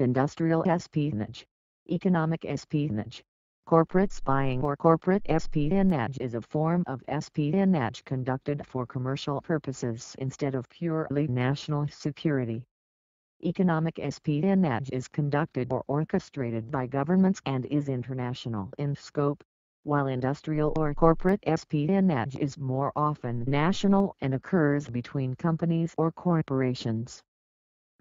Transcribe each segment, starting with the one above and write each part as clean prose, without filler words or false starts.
industrial espionage, economic espionage, corporate spying or corporate espionage is a form of espionage conducted for commercial purposes instead of purely national security. Economic espionage is conducted or orchestrated by governments and is international in scope, while industrial or corporate espionage is more often national and occurs between companies or corporations.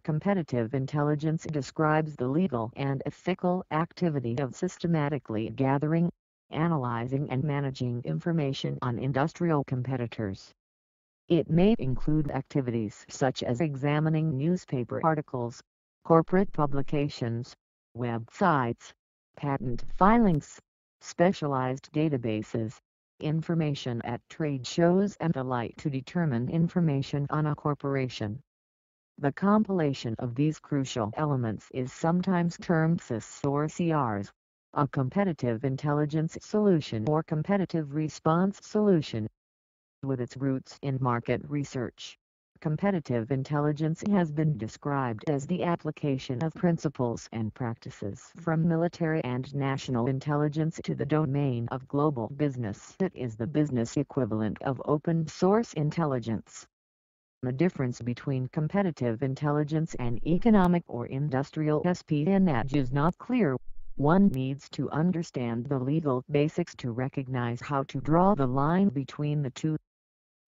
Competitive intelligence describes the legal and ethical activity of systematically gathering, analyzing and managing information on industrial competitors. It may include activities such as examining newspaper articles, corporate publications, websites, patent filings, specialized databases, information at trade shows and the like to determine information on a corporation. The compilation of these crucial elements is sometimes termed CIS or CRs, a competitive intelligence solution or competitive response solution. With its roots in market research, competitive intelligence has been described as the application of principles and practices from military and national intelligence to the domain of global business. It is the business equivalent of open source intelligence. The difference between competitive intelligence and economic or industrial espionage is not clear. One needs to understand the legal basics to recognize how to draw the line between the two.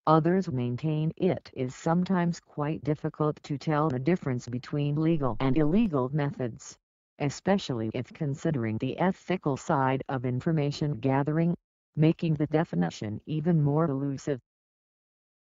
Others maintain it is sometimes quite difficult to tell the difference between legal and illegal methods, especially if considering the ethical side of information gathering, making the definition even more elusive.